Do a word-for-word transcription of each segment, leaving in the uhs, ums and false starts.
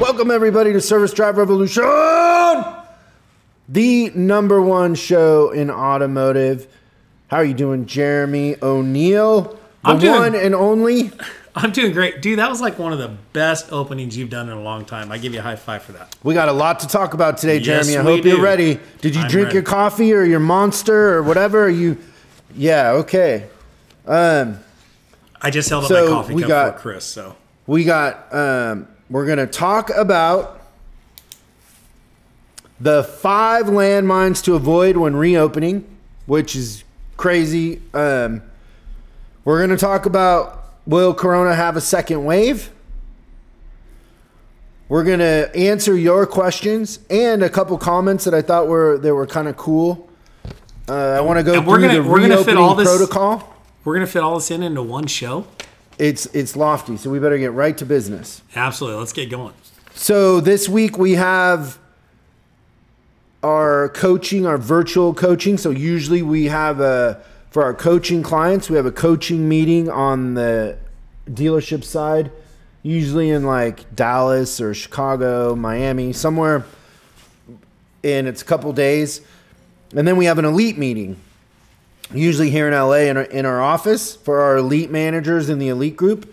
Welcome everybody to Service Drive Revolution, the number one show in automotive. How are you doing, Jeremy O'Neil? The I'm doing, one and only. I'm doing great. Dude, that was like one of the best openings you've done in a long time. I give you a high five for that. We got a lot to talk about today, Jeremy. Yes, I hope do. you're ready. Did you I'm drink ready. your coffee or your monster or whatever? Are you Yeah, okay. Um I just held up so my coffee we cup got, for Chris, so we got um we're going to talk about the five landmines to avoid when reopening, which is crazy. Um, we're going to talk about, will Corona have a second wave? We're going to answer your questions and a couple comments that I thought were, that were kind of cool. Uh, I want to go and through gonna, the we're reopening gonna fit all this, protocol. We're going to fit all this in into one show. It's it's lofty, so we better get right to business. Absolutely. Let's get going. So this week we have our coaching, our virtual coaching. So usually we have a, for our coaching clients, we have a coaching meeting on the dealership side, usually in like Dallas or Chicago, Miami, somewhere, and it's a couple days. And then we have an elite meeting, usually here in L A in our, in our office for our elite managers in the elite group.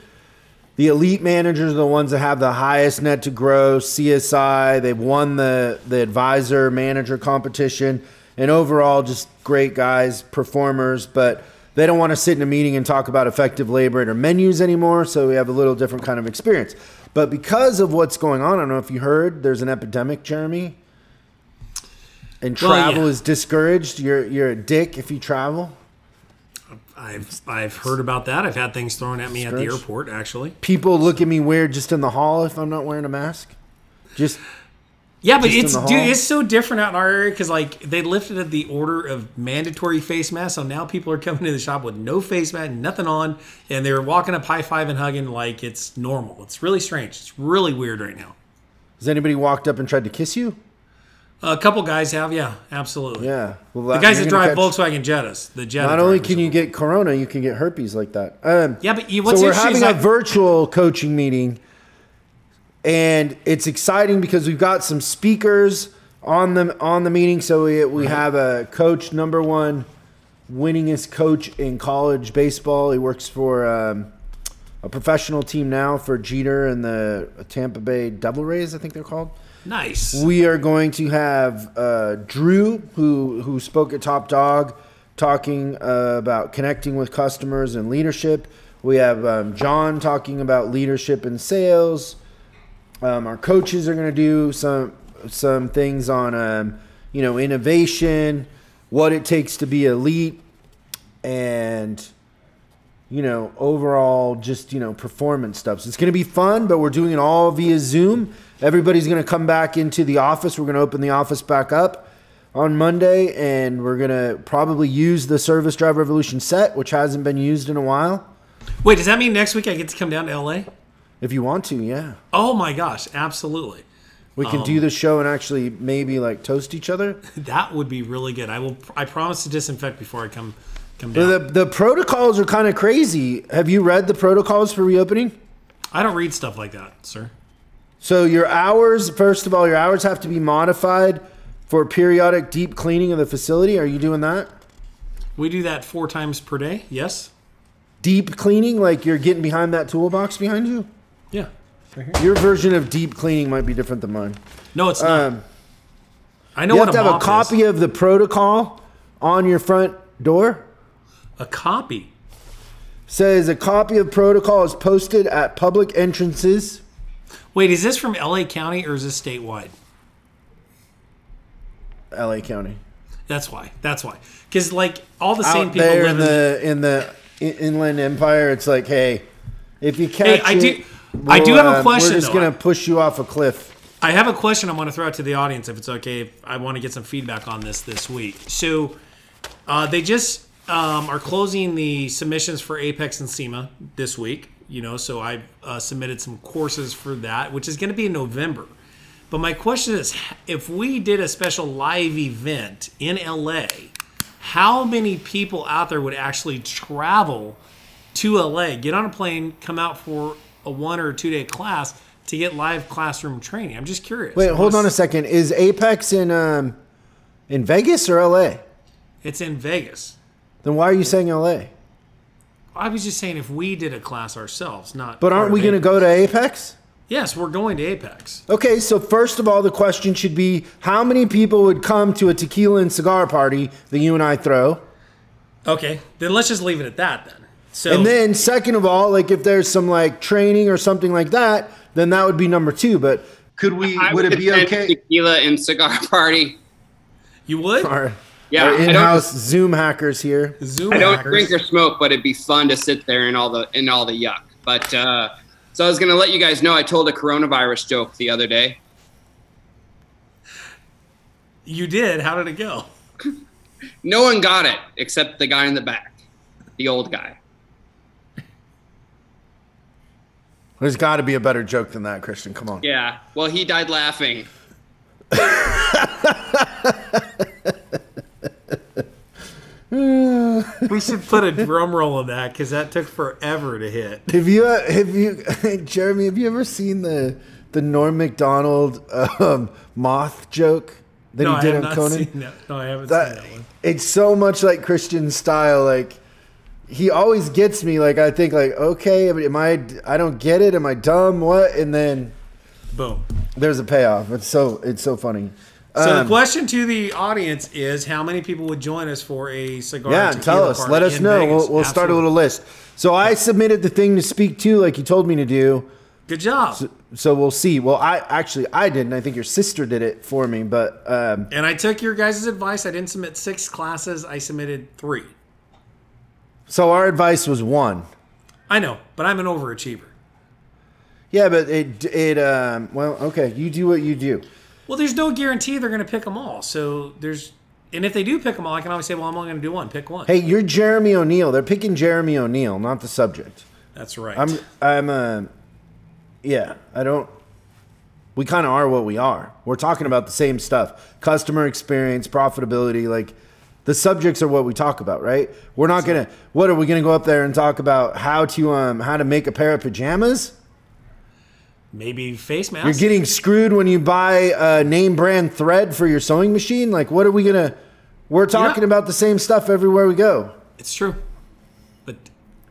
The elite managers are the ones that have the highest net to gross, C S I. They've won the, the advisor manager competition, and overall just great guys, performers, but they don't want to sit in a meeting and talk about effective labor and our menus anymore. So we have a little different kind of experience, but because of what's going on, I don't know if you heard, there's an epidemic, Jeremy. And travel well, yeah. is discouraged. You're you're a dick if you travel. I've I've heard about that. I've had things thrown at me at the airport. Actually, people look at me weird just in the hall if I'm not wearing a mask. Just yeah, but just it's dude, it's so different out in our area because like they lifted the order of mandatory face masks, so now people are coming to the shop with no face mask, nothing on, and they're walking up, high five and hugging like it's normal. It's really strange. It's really weird right now. Has anybody walked up and tried to kiss you? A couple guys have, yeah, absolutely. Yeah. Well, the guys that drive Volkswagen Jettas, the Jetta. Not only can you get corona, you can get herpes like that. Um, yeah, but you, what's so we're having a virtual coaching meeting, and it's exciting because we've got some speakers on the, on the meeting. So we, we have a coach, number one, winningest coach in college baseball. He works for um, a professional team now for Jeter and the Tampa Bay Devil Rays, I think they're called. Nice. We are going to have uh, Drew, who who spoke at Top Dog, talking uh, about connecting with customers and leadership. We have um, John talking about leadership and sales. Um, our coaches are going to do some some things on um, you know, innovation, what it takes to be elite, and you know, overall just, you know, performance stuff. So it's going to be fun, but we're doing it all via Zoom. Everybody's going to come back into the office. We're going to open the office back up on Monday, and we're going to probably use the Service Drive Revolution set, which hasn't been used in a while. Wait, does that mean next week I get to come down to L A? If you want to, yeah. Oh my gosh, absolutely. We can um, do the show and actually maybe like toast each other. That would be really good. I will. I promise to disinfect before I come. The, the protocols are kind of crazy. Have you read the protocols for reopening? I don't read stuff like that, sir. So your hours, first of all, your hours have to be modified for periodic deep cleaning of the facility. Are you doing that? We do that four times per day, yes. Deep cleaning, like you're getting behind that toolbox behind you? Yeah. Right here. Your version of deep cleaning might be different than mine. No, it's um, not. I know what a mop is. You have to have a copy of the protocol on your front door. A copy. Says a copy of protocol is posted at public entrances. Wait, is this from L A County or is this statewide? L A County. That's why. That's why. Because like all the same people live in the in the Inland Empire. It's like, hey, if you catch, hey, I it, do. We'll, I do have a question. Um, we're just though. gonna push you off a cliff. I have a question. I want to throw out to the audience if it's okay. If I want to get some feedback on this this week. So uh, they just. Um, are closing the submissions for Apex and SEMA this week, you know, so I uh, submitted some courses for that, which is going to be in November. But my question is, if we did a special live event in L A, how many people out there would actually travel to L A, get on a plane, come out for a one or two day class, to get live classroom training. I'm just curious. Wait, hold on a second. Is Apex in um in Vegas or L A? It's in Vegas. Then why are you saying L A? I was just saying if we did a class ourselves, not. But aren't we going to go to Apex? Yes, we're going to Apex. Okay, so first of all, the question should be, how many people would come to a tequila and cigar party that you and I throw? Okay, then let's just leave it at that then. So, and then second of all, like if there's some like training or something like that, then that would be number two. But could we? I would, would it be okay? Tequila and cigar party. You would? Our, yeah. Our in-house Zoom hackers here. Zoom I don't hackers. drink or smoke, but it'd be fun to sit there and all the and all the yuck. But uh, so I was gonna let you guys know I told a coronavirus joke the other day. You did? How did it go? No one got it except the guy in the back, the old guy. There's got to be a better joke than that, Christian. Come on. Yeah. Well, he died laughing. We should put a drum roll on that because that took forever to hit. Have you, uh, have you, Jeremy? Have you ever seen the the Norm Macdonald um, moth joke that no, he did I have on not Conan? Seen that. No, I haven't that, seen that one. It's so much like Christian's style, like. He always gets me. Like I think, like okay, am I? I don't get it. Am I dumb? What? And then, boom. There's a payoff. It's so it's so funny. So um, the question to the audience is, how many people would join us for a cigar? Yeah, and tell us. Let us know. Vegas? We'll, we'll start a little list. So I submitted the thing to speak to, like you told me to do. Good job. So, so we'll see. Well, I actually I didn't. I think your sister did it for me, but um, and I took your guys' advice. I didn't submit six classes. I submitted three. So our advice was one. I know, but I'm an overachiever. Yeah, but it, it um, well, okay, you do what you do. Well, there's no guarantee they're going to pick them all. So there's, and if they do pick them all, I can always say, well, I'm only going to do one, pick one. Hey, you're Jeremy O'Neil. They're picking Jeremy O'Neil, not the subject. That's right. I'm, I'm, uh, yeah, I don't, we kind of are what we are. We're talking about the same stuff, customer experience, profitability, like, the subjects are what we talk about, right? We're not gonna. What are we gonna go up there and talk about? How to um how to make a pair of pajamas? Maybe face masks. You're getting screwed when you buy a name brand thread for your sewing machine. Like, what are we gonna? We're talking yeah. about the same stuff everywhere we go. It's true, but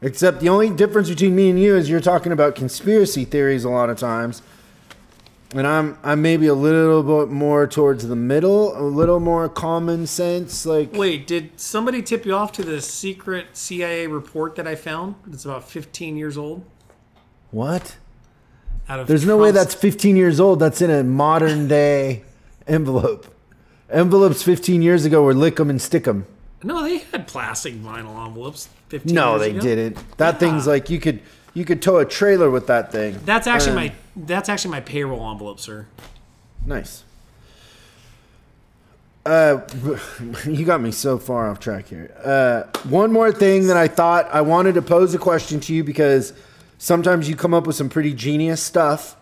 except the only difference between me and you is you're talking about conspiracy theories a lot of times, and I'm I'm maybe a little bit more towards the middle, a little more common sense. Like, wait, did somebody tip you off to the secret C I A report that I found? It's about fifteen years old. What? Out of There's Trump's no way that's fifteen years old. That's in a modern day envelope. Envelopes fifteen years ago were lick 'em and stick 'em. No, they had plastic vinyl envelopes fifteen no, years ago. No, they didn't. That yeah. thing's like you could you could tow a trailer with that thing. That's actually um, my. That's actually my payroll envelope, sir. Nice. Uh, you got me so far off track here. Uh, one more thing that I thought I wanted to pose a question to you because sometimes you come up with some pretty genius stuff.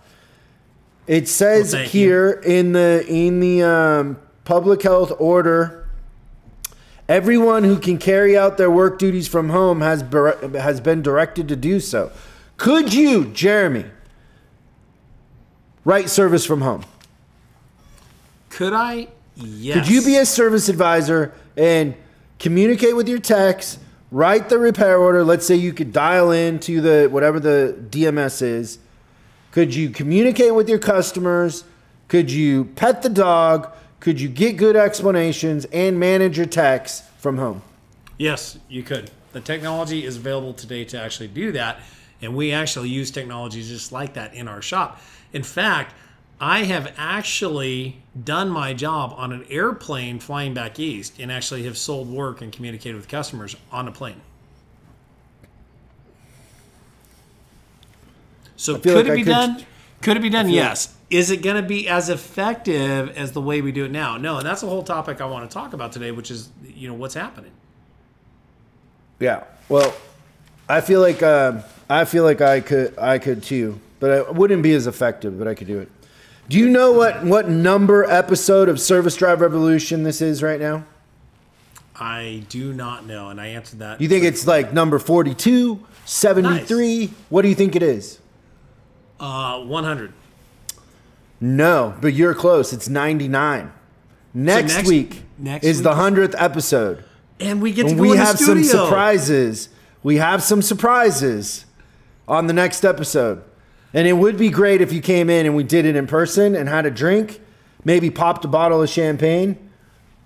It says well, here you. in the in the um, public health order, everyone who can carry out their work duties from home has has been directed to do so. Could you, Jeremy? Write service from home. Could I? Yes. Could you be a service advisor and communicate with your techs, write the repair order? Let's say you could dial in to the whatever the D M S is. Could you communicate with your customers? Could you pet the dog? Could you get good explanations and manage your techs from home? Yes, you could. The technology is available today to actually do that. And we actually use technology just like that in our shop. In fact, I have actually done my job on an airplane flying back east and actually have sold work and communicated with customers on a plane. So could like it I be could, done? Could it be done? Yes. Like, is it going to be as effective as the way we do it now? No, and that's a whole topic I want to talk about today, which is, you know, what's happening. Yeah. Well, I feel like um, I feel like I could I could too. But it wouldn't be as effective, but I could do it. Do you know what, what number episode of Service Drive Revolution this is right now? I do not know, and I answered that. You think it's like number forty-two, seventy-three? Nice. What do you think it is? Uh, one hundred. No, but you're close. It's ninety-nine. Next, so next week next is week the hundredth episode. And we get to go we in have the studio. some surprises. We have some surprises on the next episode. And it would be great if you came in and we did it in person and had a drink, maybe popped a bottle of champagne.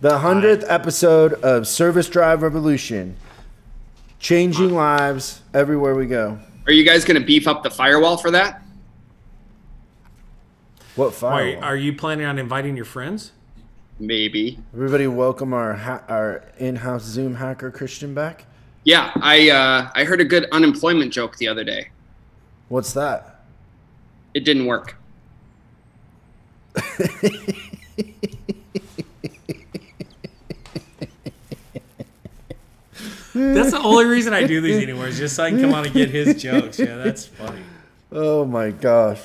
The hundredth episode of Service Drive Revolution. Changing lives everywhere we go. Are you guys going to beef up the firewall for that? What firewall? Are, are you planning on inviting your friends? Maybe. Everybody welcome our ha our in-house Zoom hacker Christian back. Yeah, I uh, I heard a good unemployment joke the other day. What's that? It didn't work. That's the only reason I do these anymore, is just so I can come on and get his jokes. Yeah, that's funny. Oh my gosh.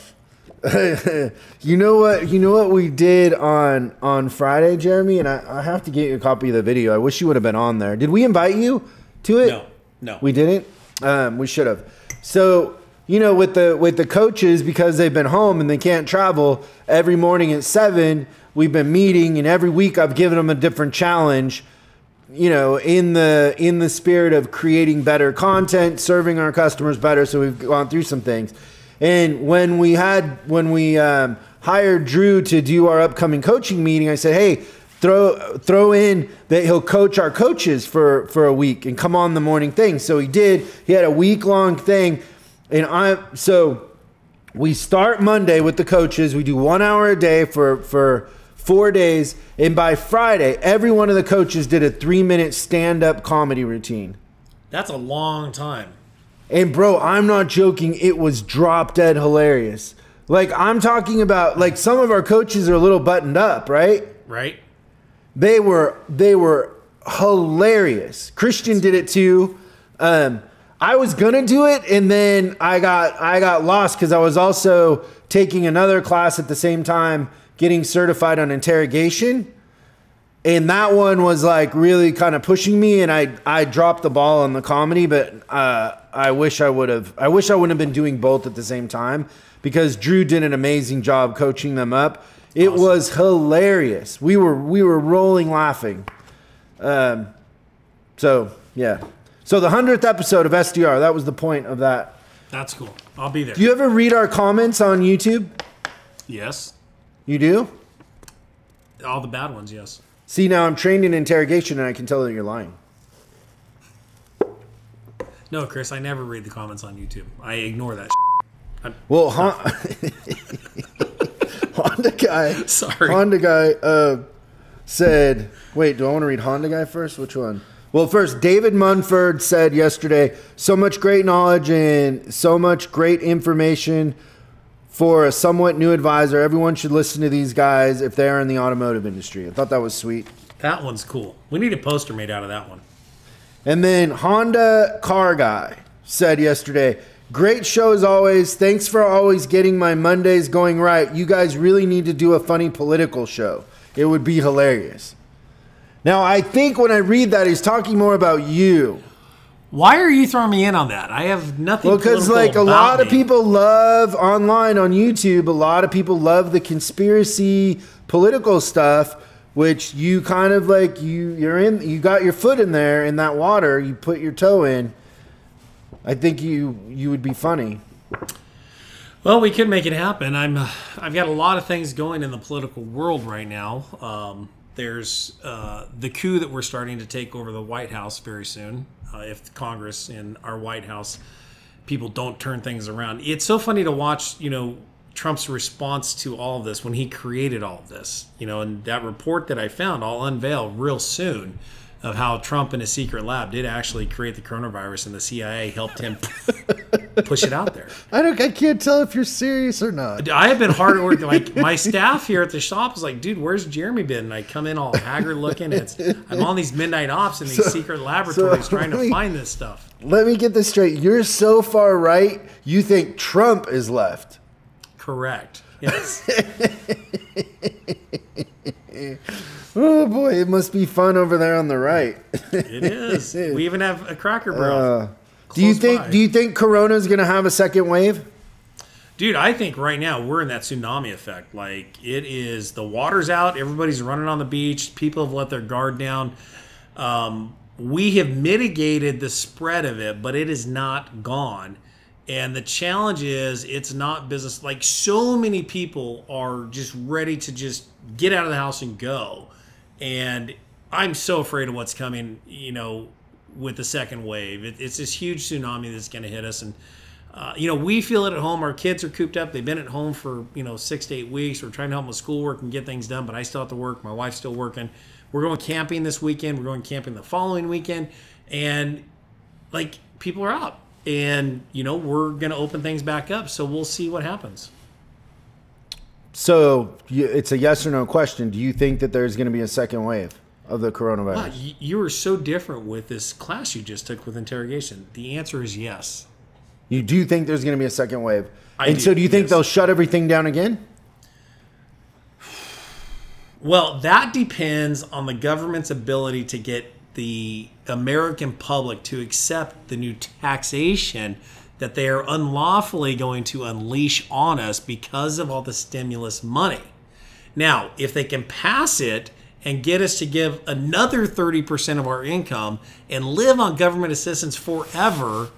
You know what? You know what we did on on Friday, Jeremy, and I, I have to get you a copy of the video. I wish you would have been on there. Did we invite you to it? No, no, we didn't. Um, we should have. So you know, with the with the coaches, because they've been home and they can't travel. Every morning at seven, we've been meeting, and every week I've given them a different challenge. You know, in the in the spirit of creating better content, serving our customers better. So we've gone through some things. And when we had, when we um, hired Drew to do our upcoming coaching meeting, I said, hey, throw throw in that he'll coach our coaches for, for a week and come on the morning thing. So he did. He had a week-long thing. And I so we start Monday with the coaches. We do one hour a day for, for four days. And by Friday, every one of the coaches did a three-minute stand-up comedy routine. That's a long time. And bro, I'm not joking. It was drop dead hilarious. Like I'm talking about, like some of our coaches are a little buttoned up, right? Right. They were, they were hilarious. Christian did it too. Um, I was gonna do it, and then I got, I got lost because I was also taking another class at the same time, getting certified on interrogation. And that one was like really kind of pushing me, and I I dropped the ball on the comedy, but uh, I wish I would have I wish I wouldn't have been doing both at the same time, because Drew did an amazing job coaching them up. It awesome. was hilarious. We were we were rolling laughing. Um, so yeah, so the hundredth episode of S D R, that was the point of that. That's cool. I'll be there. Do you ever read our comments on YouTube? Yes. You do? All the bad ones, yes. See, now I'm trained in interrogation, and I can tell that you're lying. No, Chris, I never read the comments on YouTube. I ignore that. I'm well, Hon Honda guy. Sorry, Honda guy uh, said. Wait, do I want to read Honda guy first? Which one? Well, first, David Munford said yesterday, "So much great knowledge and so much great information for a somewhat new advisor. Everyone should listen to these guys if they're in the automotive industry." I thought that was sweet. That one's cool. We need a poster made out of that one. And then Honda Car Guy said yesterday, "Great show as always. Thanks for always getting my Mondays going right. You guys really need to do a funny political show. It would be hilarious." Now, I think when I read that, he's talking more about you. Why are you throwing me in on that? I have nothing. Well, because like a lot of people love online on YouTube. A lot of people love the conspiracy political stuff, which you kind of like. You you're in. You got your foot in there in that water. You put your toe in. I think you you would be funny. Well, we could make it happen. I'm. Uh, I've got a lot of things going in the political world right now. Um, there's uh, the coup that we're starting to take over the White House very soon. Uh, if Congress and our White House people don't turn things around. It's so funny to watch, you know, Trump's response to all of this when he created all of this, you know, and that report that I found I'll unveil real soon of how Trump in a secret lab did actually create the coronavirus and the C I A helped him push it out there. I don't, I can't tell if you're serious or not. I have been hard at work. Like my staff here at the shop is like, dude, where's Jeremy been? And I come in all haggard looking. It's, I'm on these midnight ops in these so, secret laboratories so trying me, to find this stuff. Let me get this straight. You're so far right, you think Trump is left. Correct. Yes. Oh boy, it must be fun over there on the right. It is. We even have a Cracker Barrel. Uh, do you think? By. Do you think Corona's going to have a second wave? Dude, I think right now we're in that tsunami effect. Like, it is, the water's out, everybody's running on the beach, people have let their guard down. Um, we have mitigated the spread of it, but it is not gone. And the challenge is, it's not business. Like, so many people are just ready to just get out of the house and go. And I'm so afraid of what's coming, you know, with the second wave. It, it's this huge tsunami that's going to hit us. And, uh, you know, we feel it at home. Our kids are cooped up. They've been at home for, you know, six to eight weeks. We're trying to help them with schoolwork and get things done, but I still have to work. My wife's still working. We're going camping this weekend. We're going camping the following weekend. And, like, people are out. And, you know, we're going to open things back up. So we'll see what happens. So it's a yes or no question. Do you think that there's going to be a second wave of the coronavirus? Wow, you were so different with this class you just took with interrogation. The answer is yes. You do think there's going to be a second wave. I and do, so do you yes. think they'll shut everything down again? Well, that depends on the government's ability to get the American public to accept the new taxation that they are unlawfully going to unleash on us because of all the stimulus money. Now, if they can pass it and get us to give another thirty percent of our income and live on government assistance forever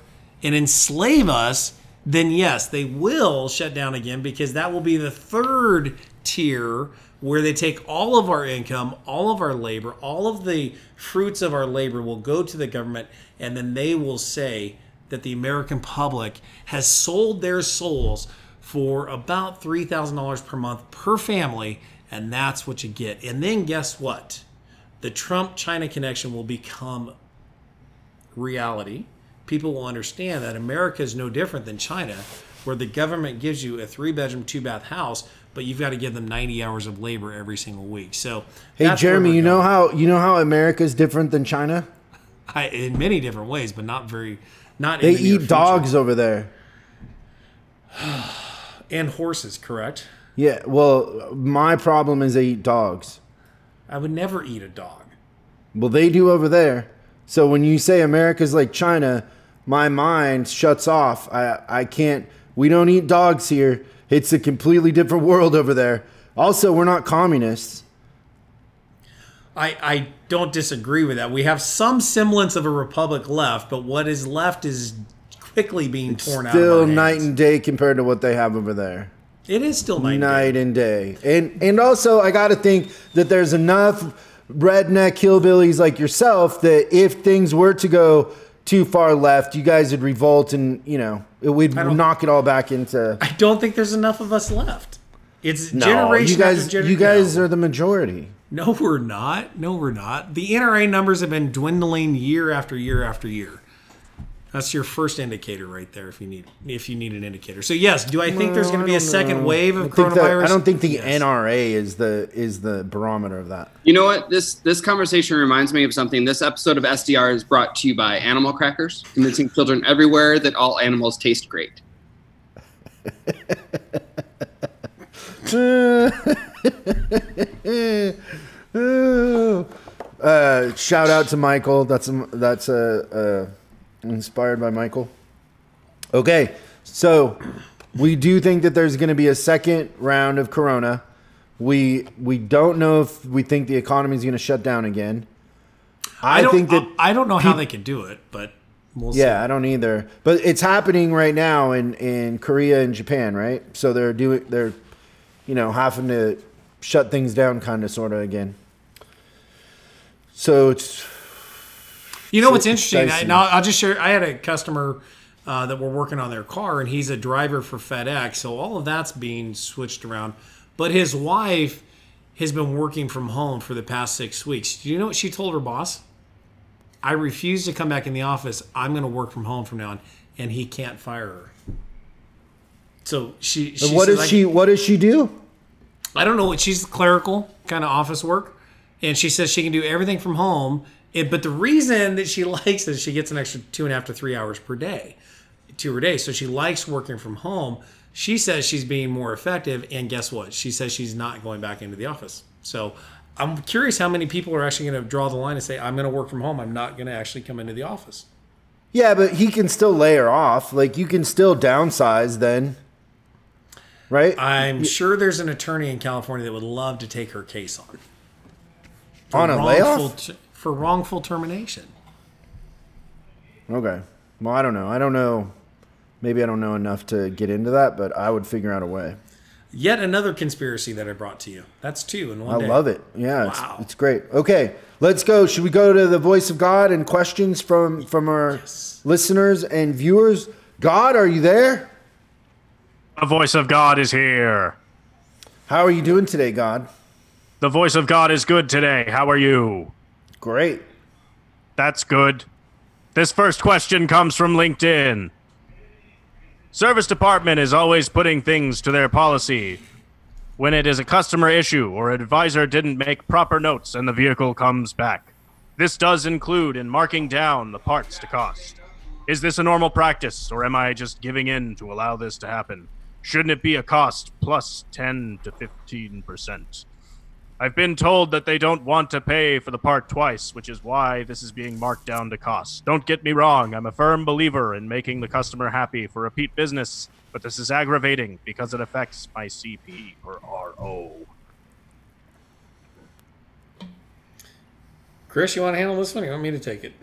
and enslave us, then yes, they will shut down again, because that will be the third tier where they take all of our income, all of our labor, all of the fruits of our labor will go to the government, and then they will say that the American public has sold their souls for about three thousand dollars per month per family, and that's what you get. And then guess what? The Trump-China connection will become reality. People will understand that America is no different than China, where the government gives you a three-bedroom, two-bath house, but you've got to give them ninety hours of labor every single week. So, hey Jeremy, you know how you know how America is different than China? I, in many different ways, but not very. Not they eat dogs over there, and horses. Correct? Yeah. Well, my problem is they eat dogs. I would never eat a dog. Well, they do over there. So when you say America's like China, my mind shuts off. I I can't. We don't eat dogs here. It's a completely different world over there. Also, we're not communists. I, I don't disagree with that. We have some semblance of a republic left, but what is left is quickly being it's torn out of our hands. Still night and day compared to what they have over there. It is still night, night and day. And, and also, I got to think that there's enough redneck hillbillies like yourself that if things were to go too far left, you guys would revolt, and you know it would knock it all back into. I don't think there's enough of us left. It's no, generation. You guys, after gener you guys no. are the majority. No, we're not. No, we're not. The N R A numbers have been dwindling year after year after year. That's your first indicator right there. If you need, if you need an indicator. So yes, do I think no, there's going to be a second know. wave of I coronavirus? That, I don't think the yes. N R A is the is the barometer of that. You know what? This this conversation reminds me of something. This episode of S D R is brought to you by Animal Crackers, convincing children everywhere that all animals taste great. uh, shout out to Michael. That's a, that's a. a inspired by Michael. Okay, so we do think that there's going to be a second round of corona. We we don't know if we think the economy is going to shut down again. I, I don't, think that I, I don't know how they can do it, but we'll yeah, see. Yeah, I don't either. But it's happening right now in in Korea and Japan, right? So they're doing they're you know having to shut things down, kind of sort of again. So it's. You know what's interesting? I, now I'll just share. I had a customer uh, that we're working on their car, and he's a driver for FedEx, so all of that's being switched around. But his wife has been working from home for the past six weeks. Do you know what she told her boss? I refuse to come back in the office. I'm going to work from home from now on, and he can't fire her. So she. she what does she? What does she do? I don't know. What she's clerical kind of office work, and she says she can do everything from home. It, but the reason that she likes is she gets an extra two and a half to three hours per day, two per day. So she likes working from home. She says she's being more effective, and guess what? She says she's not going back into the office. So I'm curious how many people are actually going to draw the line and say, I'm going to work from home. I'm not going to actually come into the office. Yeah, but he can still layer off. Like, you can still downsize then. right? I'm sure there's an attorney in California that would love to take her case on. For on a layoff? T- for wrongful termination. Okay. Well, I don't know. I don't know. Maybe I don't know enough to get into that, but I would figure out a way. Yet another conspiracy that I brought to you. That's two in one I day. I love it. Yeah, wow. it's, it's great. Okay, let's go. Should we go to the voice of God and questions from, from our yes. listeners and viewers? God, are you there? The voice of God is here. How are you doing today, God? The voice of God is good today. How are you? Great. That's good. This first question comes from LinkedIn. Service department is always putting things to their policy when it is a customer issue or advisor didn't make proper notes and the vehicle comes back. This does include in marking down the parts to cost. Is this a normal practice, or am I just giving in to allow this to happen? Shouldn't it be a cost plus ten to fifteen percent? I've been told that they don't want to pay for the part twice, which is why this is being marked down to cost. Don't get me wrong, I'm a firm believer in making the customer happy for repeat business, but this is aggravating because it affects my C P or R O. Chris, you want to handle this one? Or you want me to take it?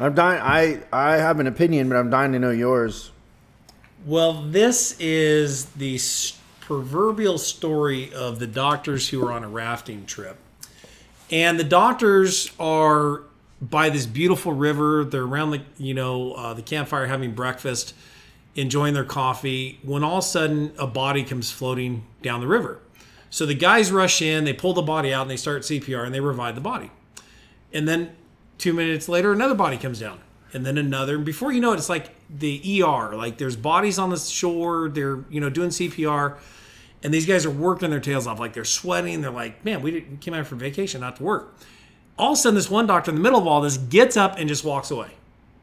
I'm dying. I I have an opinion, but I'm dying to know yours. Well, this is the st- proverbial story of the doctors who are on a rafting trip. And the doctors are by this beautiful river. They're around the, you know, uh, the campfire having breakfast, enjoying their coffee, when all of a sudden a body comes floating down the river. So the guys rush in, they pull the body out, and they start C P R, and they revive the body. And then two minutes later, another body comes down. And then another. And before you know it, it's like the E R. Like, there's bodies on the shore. They're, you know, doing C P R. And these guys are working their tails off. Like, they're sweating. They're like, man, we, didn't, we came out for vacation, not to work. All of a sudden, this one doctor in the middle of all this gets up and just walks away.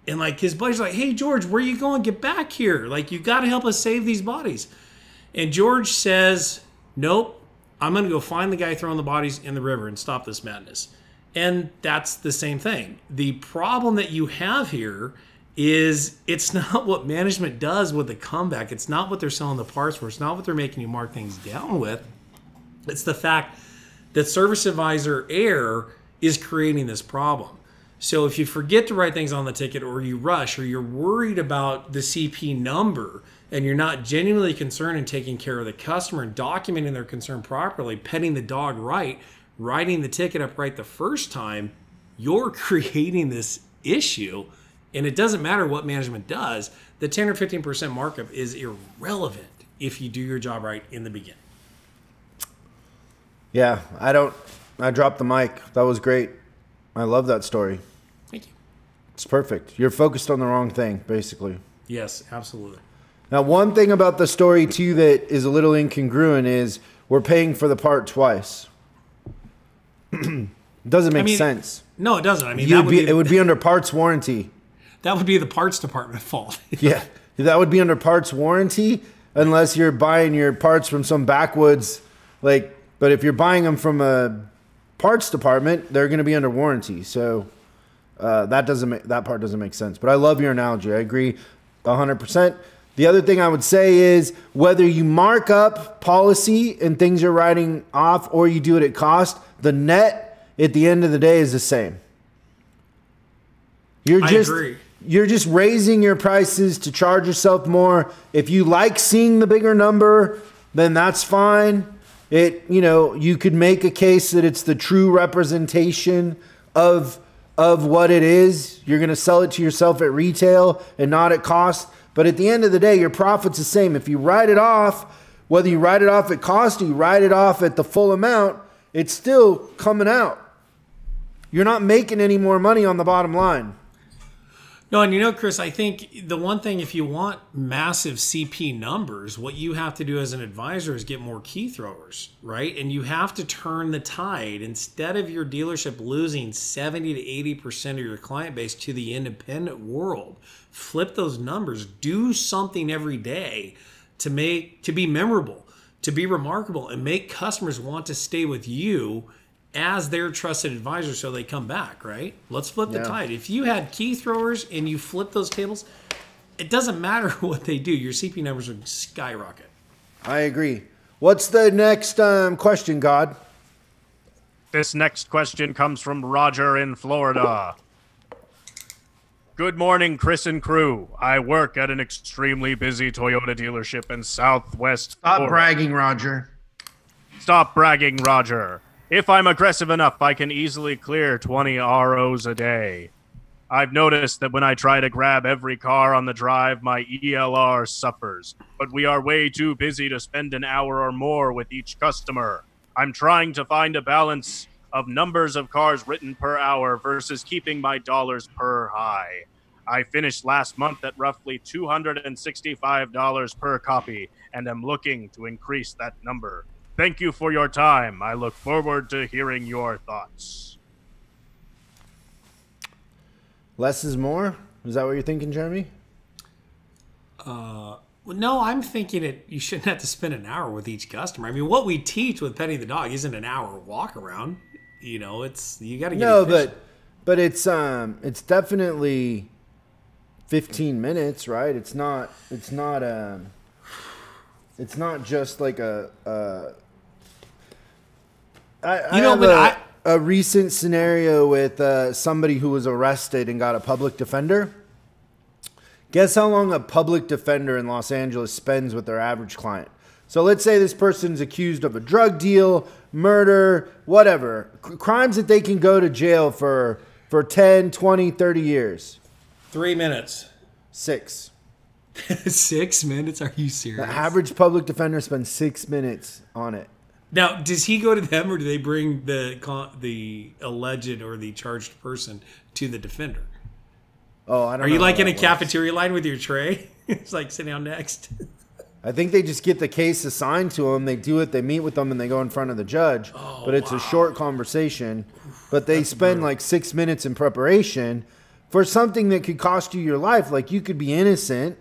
And, like, his buddy's like, hey, George, where are you going? Get back here. Like, you got to help us save these bodies. And George says, nope, I'm going to go find the guy throwing the bodies in the river and stop this madness. And that's the same thing. The problem that you have here is it's not what management does with the comeback. It's not what they're selling the parts for. It's not what they're making you mark things down with. It's the fact that service advisor error is creating this problem. So if you forget to write things on the ticket, or you rush, or you're worried about the C P number, and you're not genuinely concerned in taking care of the customer and documenting their concern properly, petting the dog right, writing the ticket up right the first time, you're creating this issue. And it doesn't matter what management does. The ten or fifteen percent markup is irrelevant if you do your job right in the beginning. Yeah, I don't, I dropped the mic. That was great. I love that story. Thank you. It's perfect. You're focused on the wrong thing, basically. Yes, absolutely. Now, one thing about the story too that is a little incongruent is we're paying for the part twice. Doesn't make I mean, sense. No, it doesn't. I mean, that would be, be, it would be under parts warranty. That would be the parts department fault. Yeah, that would be under parts warranty, unless you're buying your parts from some backwoods. Like, but if you're buying them from a parts department, they're going to be under warranty. So uh, that doesn't make, that part doesn't make sense. But I love your analogy. I agree, one hundred percent. The other thing I would say is whether you mark up policy and things you're writing off, or you do it at cost, the net at the end of the day is the same. You're just, I agree. You're just raising your prices to charge yourself more. If you like seeing the bigger number, then that's fine. It, you know, you could make a case that it's the true representation of, of what it is. You're going to sell it to yourself at retail and not at cost. But at the end of the day, your profit's the same. If you write it off, whether you write it off at cost or you write it off at the full amount, it's still coming out. You're not making any more money on the bottom line. No, and you know, Chris, I think the one thing, if you want massive C P numbers, what you have to do as an advisor is get more key throwers, right? And you have to turn the tide. Instead of your dealership losing seventy to eighty percent of your client base to the independent world, flip those numbers. Do something every day to make to be memorable, to be remarkable, and make customers want to stay with you as their trusted advisor so they come back, right? Let's flip yeah. the tide. If you had key throwers and you flip those tables, it doesn't matter what they do. Your C P numbers would skyrocket. I agree. What's the next um, question, God? This next question comes from Roger in Florida. Good morning, Chris and crew. I work at an extremely busy Toyota dealership in Southwest Stop Florida. bragging, Roger. Stop bragging, Roger. If I'm aggressive enough, I can easily clear twenty R Os a day. I've noticed that when I try to grab every car on the drive, my E L R suffers. But we are way too busy to spend an hour or more with each customer. I'm trying to find a balance of numbers of cars written per hour versus keeping my dollars per high. I finished last month at roughly two hundred sixty-five dollars per copy, and am looking to increase that number. Thank you for your time. I look forward to hearing your thoughts. Less is more? Is that what you're thinking, Jeremy? Uh, well, no, I'm thinking that you shouldn't have to spend an hour with each customer. I mean, what we teach with Petting the Dog isn't an hour walk around. You know, it's you got to get. No, efficient. but but it's um it's definitely fifteen minutes, right? It's not it's not um it's not just like a uh. I, you know, I but a, I. a recent scenario with uh, somebody who was arrested and got a public defender. Guess how long a public defender in Los Angeles spends with their average client. So let's say this person's accused of a drug deal, murder, whatever. C- crimes that they can go to jail for for ten, twenty, thirty years. Three minutes. Six. Six minutes? Are you serious? The average public defender spends six minutes on it. Now, does he go to them, or do they bring the the alleged or the charged person to the defender? Oh, I don't know. Are you like in a cafeteria line with your tray? It's like, sit down next. I think they just get the case assigned to them. They do it. They meet with them, and they go in front of the judge. Oh, but it's wow. a short conversation. But they That's spend brutal. like six minutes in preparation for something that could cost you your life. Like, you could be innocent.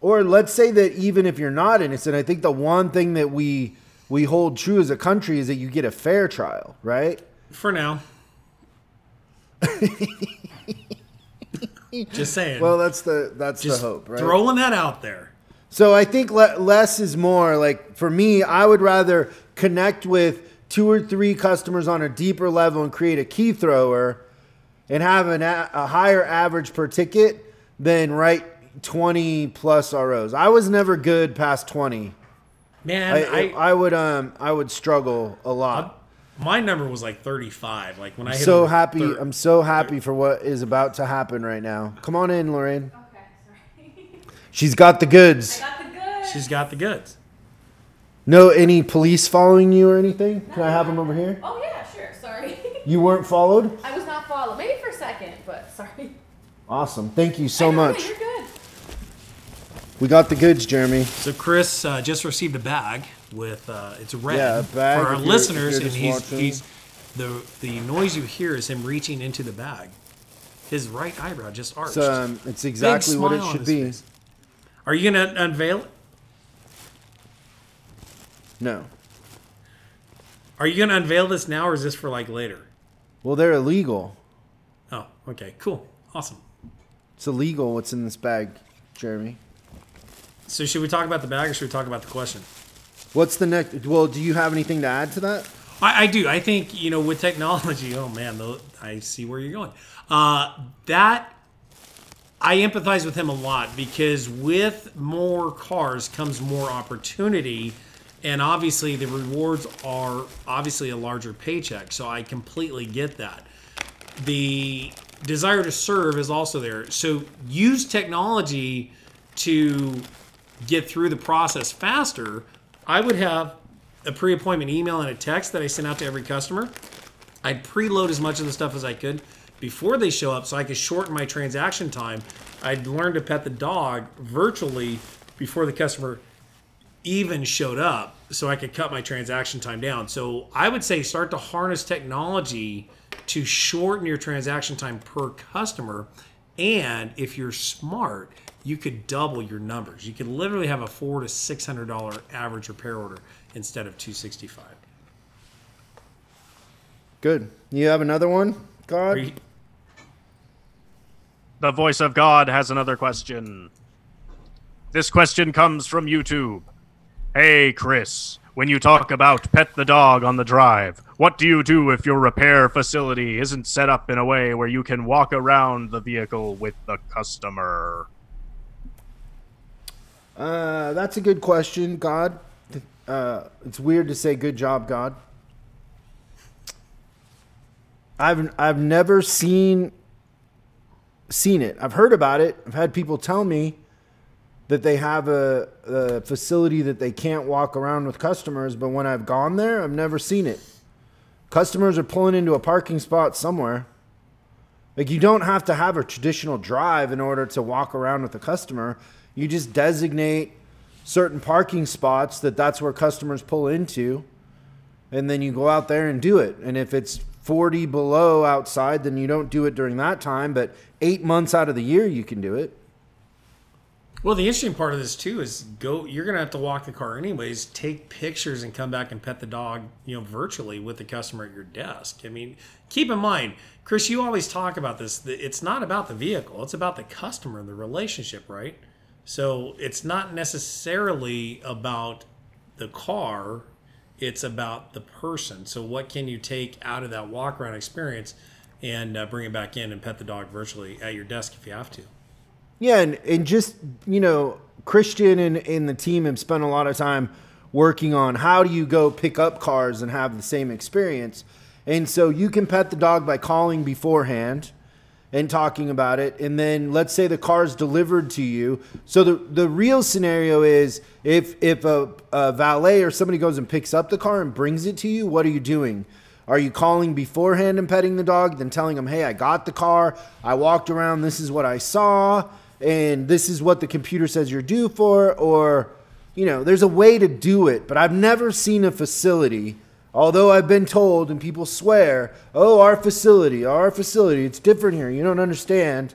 Or let's say that even if you're not innocent, I think the one thing that we... we hold true as a country is that you get a fair trial, right? For now. Just saying. Well, that's the that's Just the hope, right? Throwing that out there. So I think le less is more. Like, for me, I would rather connect with two or three customers on a deeper level and create a key thrower and have an a, a higher average per ticket than write twenty plus R Os. I was never good past twenty. Man, I, I, I would um I would struggle a lot. I, my number was like thirty-five. Like when I hit so happy, I'm so happy for what is about to happen right now. Come on in, Lorraine. Okay, sorry. She's got the goods. I got the goods. She's got the goods. No, any police following you or anything? No. Can I have them over here? Oh yeah, sure. Sorry. You weren't followed? I was not followed. Maybe for a second, but sorry. Awesome. Thank you so I much. Know, you're good. We got the goods, Jeremy. So Chris uh, just received a bag with uh, it's red yeah, a bag for our listeners, and he's, he's the the noise you hear is him reaching into the bag. His right eyebrow just arched. So, um, it's exactly what it should be. Face. Are you gonna unveil it? No. Are you gonna unveil this now, or is this for like later? Well, they're illegal. Oh, okay, cool, awesome. It's illegal. What's in this bag, Jeremy? So should we talk about the bag, or should we talk about the question? What's the next? Well, do you have anything to add to that? I, I do. I think, you know, with technology, oh man, the, I see where you're going. Uh, that, I empathize with him a lot, because with more cars comes more opportunity. And obviously the rewards are obviously a larger paycheck. So I completely get that. The desire to serve is also there. So use technology to get through the process faster. I would have a pre-appointment email and a text that I sent out to every customer. I'd preload as much of the stuff as I could before they show up so I could shorten my transaction time. I'd learn to pet the dog virtually before the customer even showed up so I could cut my transaction time down. So I would say start to harness technology to shorten your transaction time per customer. And if you're smart, you could double your numbers. You could literally have a four to six hundred dollar average repair order instead of two sixty five. Good. You have another one, God? The voice of God has another question. This question comes from YouTube. Hey, Chris, when you talk about pet the dog on the drive, what do you do if your repair facility isn't set up in a way where you can walk around the vehicle with the customer? Uh, that's a good question, God. Uh, it's weird to say good job, God. I've, I've never seen, seen it. I've heard about it. I've had people tell me that they have a, a facility that they can't walk around with customers, but when I've gone there, I've never seen it. Customers are pulling into a parking spot somewhere. Like, you don't have to have a traditional drive in order to walk around with a customer. You just designate certain parking spots that that's where customers pull into, and then you go out there and do it. And if it's forty below outside, then you don't do it during that time, but eight months out of the year you can do it. Well, the interesting part of this too is go you're gonna have to walk the car anyways, take pictures and come back and pet the dog, you know, virtually with the customer at your desk. I mean, keep in mind, Chris, you always talk about this. It's not about the vehicle, it's about the customer and the relationship, right? So it's not necessarily about the car. It's about the person. So what can you take out of that walk-around experience and uh, bring it back in and pet the dog virtually at your desk if you have to? Yeah, and, and just, you know, Christian and, and the team have spent a lot of time working on how do you go pick up cars and have the same experience. And so you can pet the dog by calling beforehand and talking about it, and then let's say the car's delivered to you. So the, the real scenario is if, if a, a valet or somebody goes and picks up the car and brings it to you, what are you doing? Are you calling beforehand and petting the dog, then telling them, hey, I got the car, I walked around, this is what I saw, and this is what the computer says you're due for? Or, you know, there's a way to do it, but I've never seen a facility. Although I've been told, and people swear, oh, our facility, our facility, it's different here. You don't understand.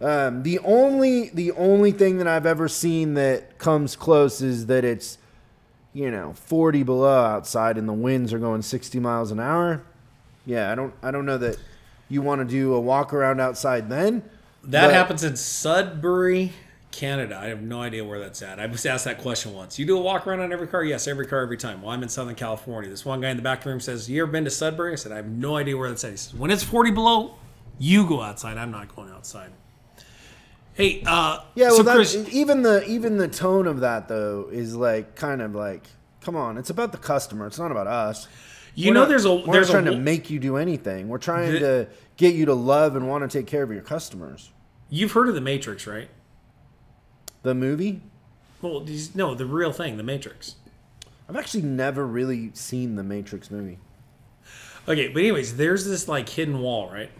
Um, the only the only thing that I've ever seen that comes close is that it's, you know, forty below outside and the winds are going sixty miles an hour. Yeah, I don't I don't know that you want to do a walk around outside then. That happens in Sudbury, Canada. I have no idea where that's at. I was asked that question once. You do a walk around on every car? Yes, every car, every time. Well, I'm in Southern California. This one guy in the back room says, you ever been to Sudbury? I said, I have no idea where that's at. He says, when it's forty below, you go outside. I'm not going outside. Hey, uh, yeah, well, so that, Chris, even the even the tone of that though is like kind of like, come on, it's about the customer. It's not about us. You we're know, not, there's a we're there's not trying a, to make you do anything. We're trying the, to get you to love and want to take care of your customers. You've heard of The Matrix, right? The movie? Well, no, the real thing, The Matrix. I've actually never really seen The Matrix movie. Okay, but anyways, there's this like hidden wall, right?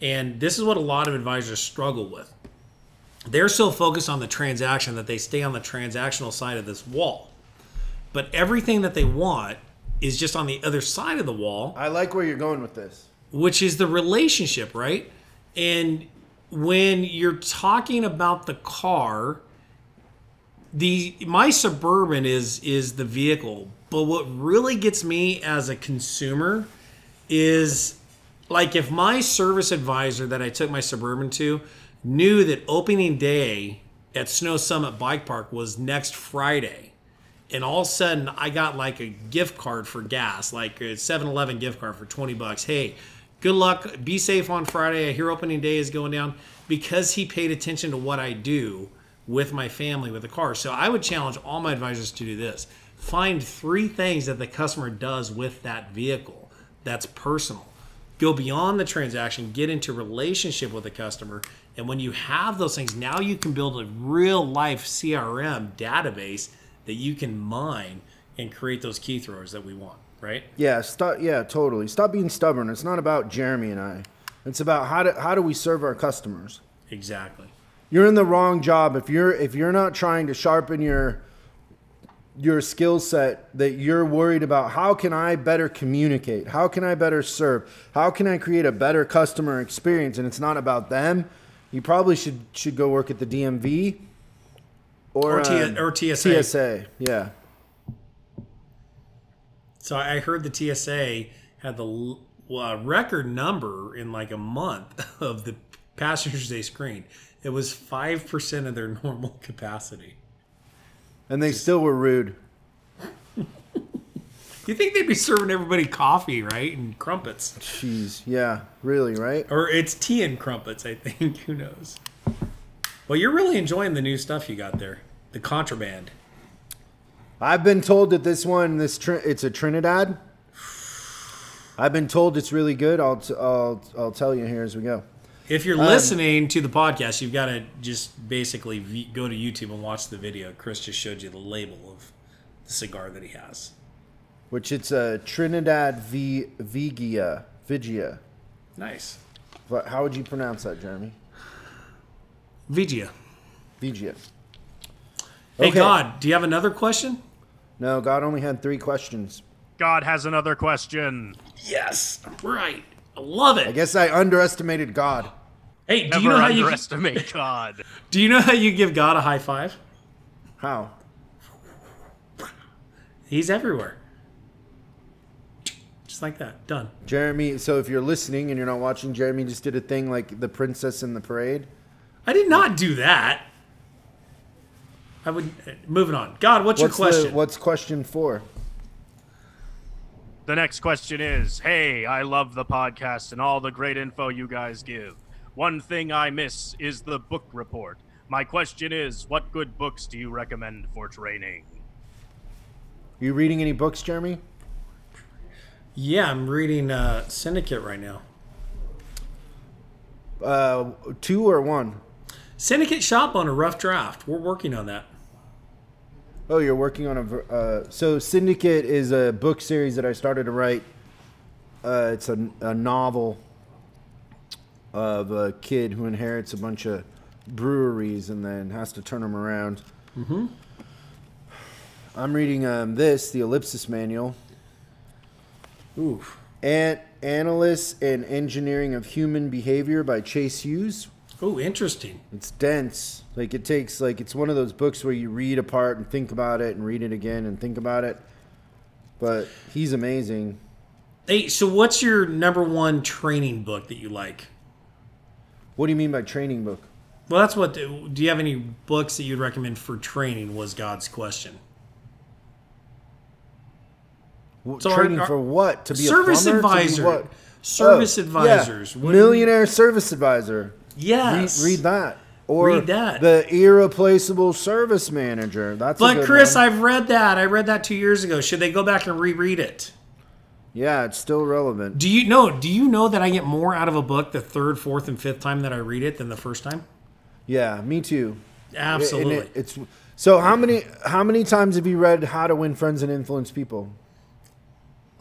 And this is what a lot of advisors struggle with. They're so focused on the transaction that they stay on the transactional side of this wall. But everything that they want is just on the other side of the wall. I like where you're going with this. Which is the relationship, right? And when you're talking about the car, the my Suburban is is the vehicle, but what really gets me as a consumer is like if my service advisor that I took my Suburban to knew that opening day at Snow Summit Bike Park was next Friday, and all of a sudden I got like a gift card for gas, like a seven eleven gift card for twenty bucks. Hey, good luck. Be safe on Friday. I hear opening day is going down, because he paid attention to what I do with my family, with the car. So I would challenge all my advisors to do this. Find three things that the customer does with that vehicle that's personal. Go beyond the transaction. Get into relationship with the customer. And when you have those things, now you can build a real-life C R M database that you can mine and create those key throwers that we want. Right? Yeah, stop. Yeah, totally. Stop being stubborn. It's not about Jeremy and I. It's about how do how do we serve our customers? Exactly. You're in the wrong job if you're if you're not trying to sharpen your your skill set that you're worried about. How can I better communicate? How can I better serve? How can I create a better customer experience? And it's not about them. You probably should should go work at the D M V or or, um, or T S A. T S A. Yeah. So I heard the T S A had the uh, record number in like a month of the passengers they screened. It was five percent of their normal capacity. And they still were rude. You think they'd be serving everybody coffee, right? And crumpets. Jeez, yeah, really, right? Or it's tea and crumpets, I think. Who knows? Well, you're really enjoying the new stuff you got there. The contraband. I've been told that this one, this tr it's a Trinidad. I've been told it's really good. I'll, t I'll, I'll tell you here as we go. If you're um, listening to the podcast, you've got to just basically v go to YouTube and watch the video. Chris just showed you the label of the cigar that he has. Which it's a Trinidad v Vigia. Vigia. Nice. But how would you pronounce that, Jeremy? Vigia. Vigia. Hey, okay. God, do you have another question? No, God only had three questions. God has another question. Yes, right. I love it. I guess I underestimated God. Hey, do Never you know how you underestimate God? Do you know how you give God a high five? How? He's everywhere. Just like that. Done. Jeremy, so if you're listening and you're not watching, Jeremy just did a thing like the princess in the parade. I did not do that. I would. Moving on. God, what's, what's your question? The, what's question four? The next question is, hey, I love the podcast and all the great info you guys give. One thing I miss is the book report. My question is, what good books do you recommend for training? You reading any books, Jeremy? Yeah, I'm reading uh, Syndicate right now. Uh, two or one? Syndicate shop on a rough draft. We're working on that. Oh, you're working on a... Uh, so Syndicate is a book series that I started to write. Uh, it's a, a novel of a kid who inherits a bunch of breweries and then has to turn them around. Mm-hmm. I'm reading um, this, the Ellipsis Manual. Ooh. An Analysis and Engineering of Human Behavior by Chase Hughes. Oh, interesting. It's dense. Like it takes, like it's one of those books where you read a part and think about it and read it again and think about it. But he's amazing. Hey, so what's your number one training book that you like? What do you mean by training book? Well, that's what, do you have any books that you'd recommend for training was God's question. Well, so training our, our, for what? To be service a plumber? Advisor. To be what? Service oh, advisors. Yeah. Millionaire Service Advisor. Yes. Read, read that. Or read that. The Irreplaceable Service Manager. That's but, a good Chris, one. I've read that. I read that two years ago. Should they go back and reread it? Yeah, it's still relevant. Do you know, do you know that I get more out of a book the third, fourth, and fifth time that I read it than the first time? Yeah, me too. Absolutely. It, it, it's, so how many, how many times have you read How to Win Friends and Influence People?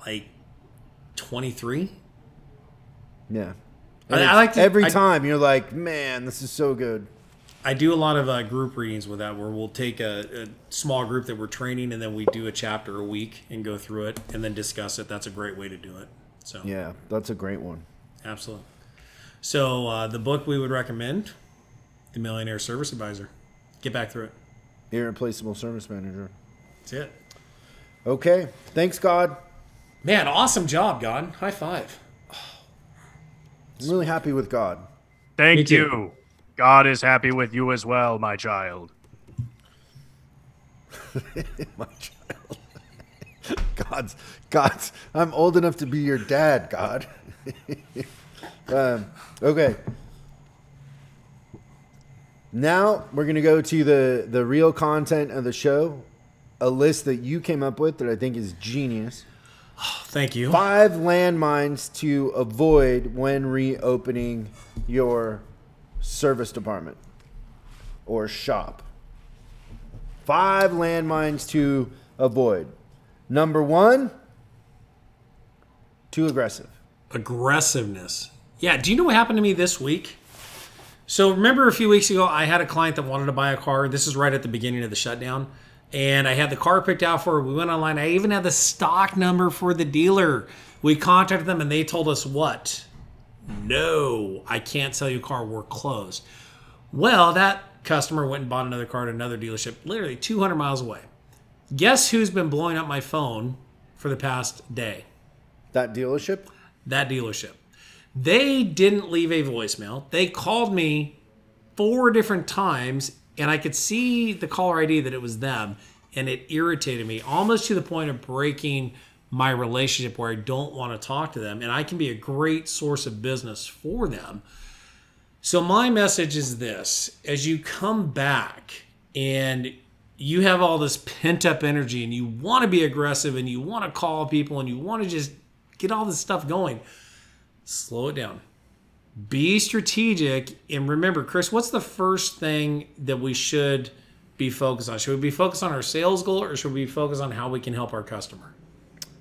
Like twenty-three? Yeah. I, I like to, every I, time you're like, man, this is so good. I do a lot of uh, group readings with that, where we'll take a, a small group that we're training, and then we do a chapter a week and go through it, and then discuss it. That's a great way to do it. So yeah, that's a great one. Absolutely. So uh, the book we would recommend, The Millionaire Service Advisor. Get back through it. Irreplaceable Service Manager. That's it. Okay. Thanks, God. Man, awesome job, God. High five. I'm really happy with God. Thank you. God is happy with you as well, my child. My child. God's, God's, I'm old enough to be your dad, God. um, okay. Now we're going to go to the, the real content of the show, a list that you came up with that I think is genius. Oh, thank you. Five landmines to avoid when reopening your service department or shop. Five landmines to avoid. Number one, too aggressive. Aggressiveness. Yeah. Do you know what happened to me this week? So remember a few weeks ago, I had a client that wanted to buy a car. This is right at the beginning of the shutdown. And I had the car picked out for her. We went online. I even had the stock number for the dealer. We contacted them and they told us what? No, I can't sell you a car. We're closed. Well, that customer went and bought another car at another dealership, literally two hundred miles away. Guess who's been blowing up my phone for the past day? That dealership? That dealership. They didn't leave a voicemail. They called me four different times And I could see the caller I D that it was them, and it irritated me almost to the point of breaking my relationship where I don't want to talk to them, and I can be a great source of business for them. So my message is this: as you come back and you have all this pent up energy and you want to be aggressive and you want to call people and you want to just get all this stuff going, slow it down. Be strategic. And remember, Chris, what's the first thing that we should be focused on? Should we be focused on our sales goal, or should we be focused on how we can help our customer?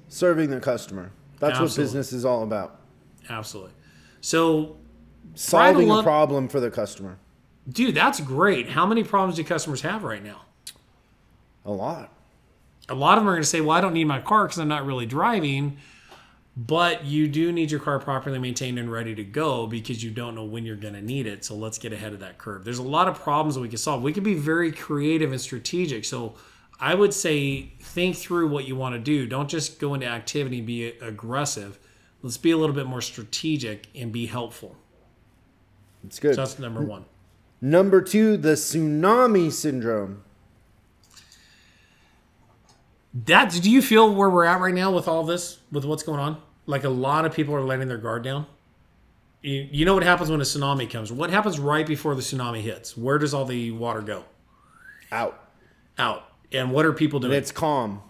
Serving the customer. That's Absolutely. What business is all about. Absolutely. So solving a problem for the customer. Dude, that's great. How many problems do customers have right now? A lot. A lot of them are going to say, well, I don't need my car because I'm not really driving. But you do need your car properly maintained and ready to go, because you don't know when you're going to need it. So let's get ahead of that curve. There's a lot of problems that we can solve. We can be very creative and strategic. So I would say think through what you want to do. Don't just go into activity and be aggressive. Let's be a little bit more strategic and be helpful. That's good. So that's number one. Number two, the tsunami syndrome. That's, do you feel where we're at right now with all this, with what's going on? Like, a lot of people are letting their guard down. You, you know what happens when a tsunami comes? What happens right before the tsunami hits? Where does all the water go? Out. Out. And what are people doing? And it's calm.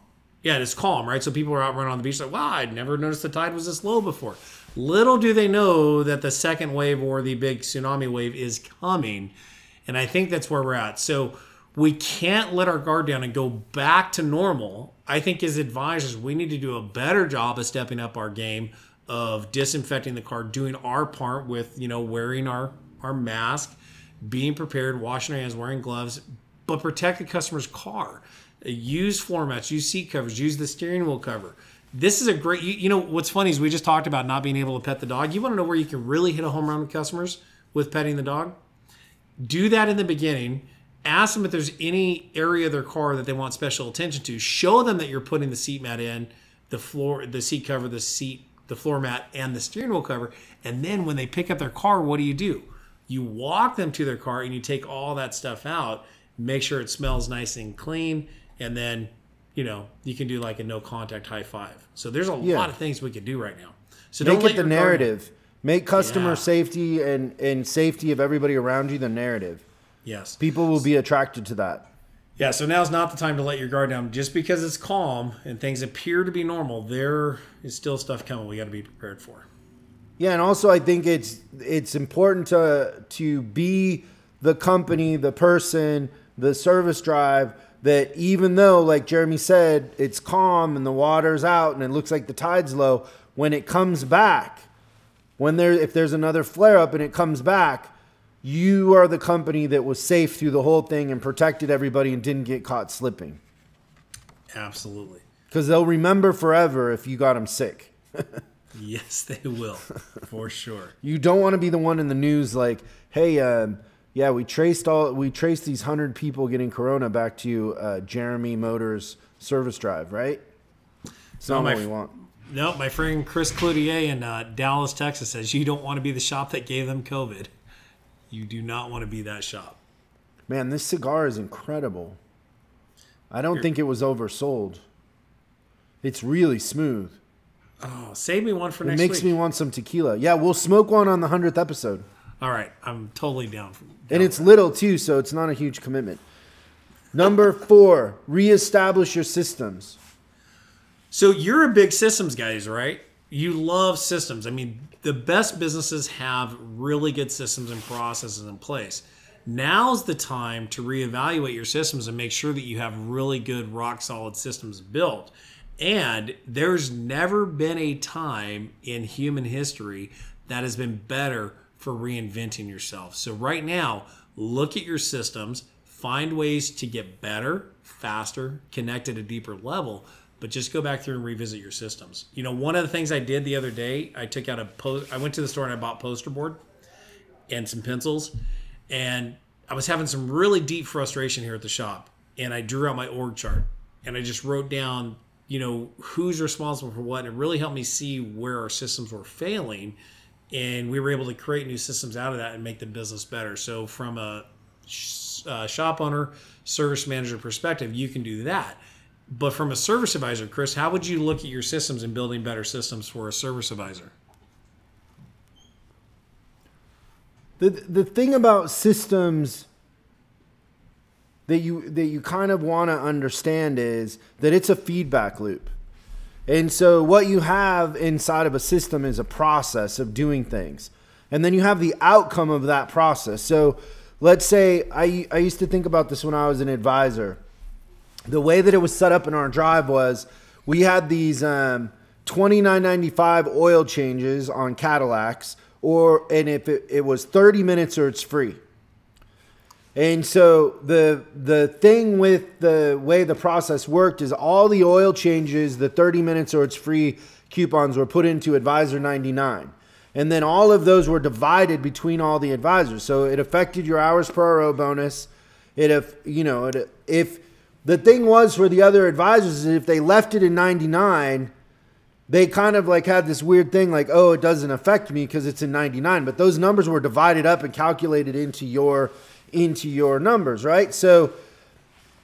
Yeah, and it's calm, right? So people are out running on the beach like, wow, I'd never noticed the tide was this low before. Little do they know that the second wave or the big tsunami wave is coming. And I think that's where we're at. So we can't let our guard down and go back to normal. I think as advisors, we need to do a better job of stepping up our game, of disinfecting the car, doing our part with, you know, wearing our, our mask, being prepared, washing our hands, wearing gloves, but protect the customer's car. Use floor mats, use seat covers, use the steering wheel cover. This is a great, you, you know, what's funny is we just talked about not being able to pet the dog. You want to know where you can really hit a home run with customers with petting the dog? Do that in the beginning. Ask them if there's any area of their car that they want special attention to. Show them that you're putting the seat mat in, the floor, the seat cover, the seat, the floor mat, and the steering wheel cover. And then when they pick up their car, what do you do? You walk them to their car and you take all that stuff out, make sure it smells nice and clean, and then, you know, you can do like a no contact high five. So there's a yeah. lot of things we could do right now. So make don't it the narrative. Make customer yeah. safety and, and safety of everybody around you the narrative. Yes. People will be attracted to that. Yeah, so now's not the time to let your guard down. Just because it's calm and things appear to be normal, there is still stuff coming we got to be prepared for. Yeah, and also I think it's it's important to to be the company, the person, the service drive that, even though, like Jeremy said, it's calm and the water's out and it looks like the tide's low, when it comes back, when there if there's another flare up and it comes back, you are the company that was safe through the whole thing and protected everybody and didn't get caught slipping. Absolutely. Because they'll remember forever if you got them sick. Yes, they will, for sure. You don't want to be the one in the news like, hey, um, yeah, we traced all we traced these hundred people getting corona back to uh, Jeremy Motors service drive, right? It's not what we want. No, my friend Chris Cloutier in uh, Dallas, Texas says you don't want to be the shop that gave them COVID. You do not want to be that shop. Man, this cigar is incredible. I don't Here. think it was oversold. It's really smooth. Oh, save me one for it next week. It makes me want some tequila. Yeah, we'll smoke one on the hundredth episode. All right, I'm totally down for down And it's little, too, so it's not a huge commitment. Number four, reestablish your systems. So you're a big systems guys, right? You love systems. I mean, the best businesses have really good systems and processes in place. Now's the time to reevaluate your systems and make sure that you have really good, rock-solid systems built. And there's never been a time in human history that has been better for reinventing yourself. So right now, look at your systems, find ways to get better, faster, connect at a deeper level. But just go back through and revisit your systems. You know, one of the things I did the other day, I took out a post. I went to the store and I bought poster board and some pencils. And I was having some really deep frustration here at the shop. And I drew out my org chart. And I just wrote down, you know, who's responsible for what. And it really helped me see where our systems were failing. And we were able to create new systems out of that and make the business better. So from a uh, shop owner, service manager perspective, you can do that. But from a service advisor, Chris, how would you look at your systems and building better systems for a service advisor? The, the thing about systems that you, that you kind of want to understand is that it's a feedback loop. And so what you have inside of a system is a process of doing things. And then you have the outcome of that process. So let's say I, I used to think about this when I was an advisor. The way that it was set up in our drive was we had these um, twenty-nine ninety-five oil changes on Cadillacs, or and if it, it was thirty minutes or it's free. And so the the thing with the way the process worked is all the oil changes, the thirty minutes or it's free coupons were put into Advisor ninety-nine. And then all of those were divided between all the advisors. So it affected your hours per R O bonus. It if, you know, it, if the thing was for the other advisors is if they left it in ninety-nine, they kind of like had this weird thing like, oh, it doesn't affect me because it's in ninety-nine. But those numbers were divided up and calculated into your into your numbers, right? So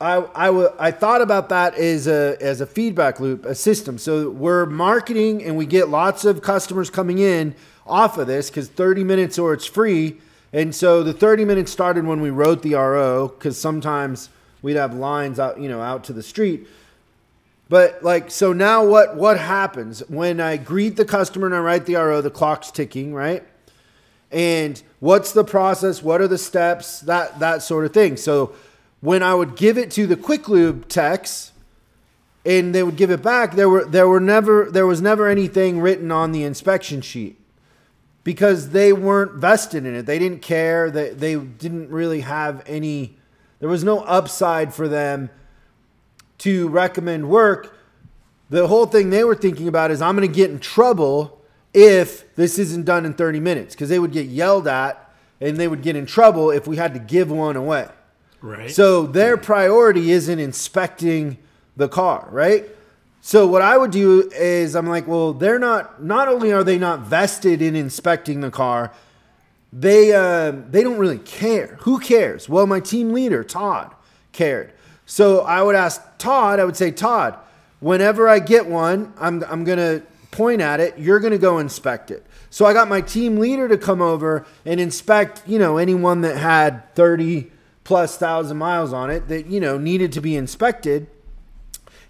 I, I, I thought about that as a, as a feedback loop, a system. So we're marketing and we get lots of customers coming in off of this because thirty minutes or it's free. And so the thirty minutes started when we wrote the R O because sometimes we'd have lines out, you know, out to the street. But like, so now what, what happens when I greet the customer and I write the R O, the clock's ticking, right? And what's the process? What are the steps? That, that sort of thing. So when I would give it to the quick lube techs and they would give it back, there were, there were never, there was never anything written on the inspection sheet because they weren't vested in it. They didn't care. They, they didn't really have any, there was no upside for them to recommend work. The whole thing they were thinking about is I'm going to get in trouble if this isn't done in thirty minutes, because they would get yelled at and they would get in trouble if we had to give one away. Right. So their priority isn't inspecting the car, right? So what I would do is I'm like, well, they're not, not only are they not vested in inspecting the car, they, uh, they don't really care. Who cares? Well, my team leader, Todd, cared. So I would ask Todd, I would say, Todd, whenever I get one, I'm, I'm going to point at it. You're going to go inspect it. So I got my team leader to come over and inspect, you know, anyone that had thirty plus thousand miles on it that, you know, needed to be inspected.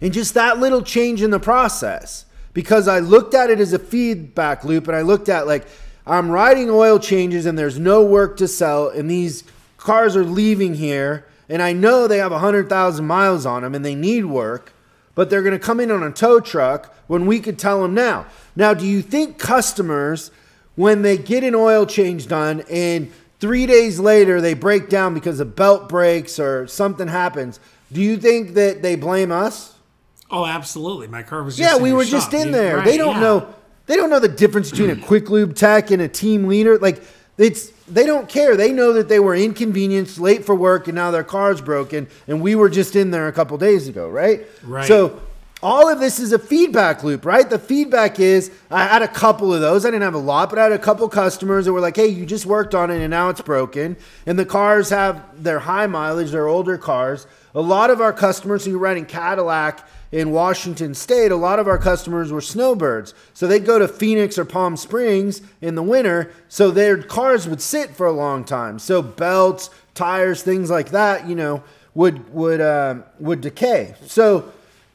And just that little change in the process, because I looked at it as a feedback loop. And I looked at like, I'm writing oil changes and there's no work to sell. And these cars are leaving here. And I know they have a hundred thousand miles on them and they need work, but they're going to come in on a tow truck when we could tell them now. Now, do you think customers, when they get an oil change done and three days later they break down because a belt breaks or something happens, do you think that they blame us? Oh, absolutely. My car was just yeah, in we were shop. just in you, there. Right, they don't yeah. know. They don't know the difference between a quick lube tech and a team leader. Like it's they don't care. They know that they were inconvenienced, late for work, and now their car's broken. And we were just in there a couple days ago, right? Right. So all of this is a feedback loop, right? The feedback is I had a couple of those. I didn't have a lot, but I had a couple customers that were like, hey, you just worked on it and now it's broken. And the cars have their high mileage, their older cars. A lot of our customers who ride in Cadillac in Washington State, a lot of our customers were snowbirds. So they'd go to Phoenix or Palm Springs in the winter. So their cars would sit for a long time. So belts, tires, things like that, you know, would, would, um, would decay. So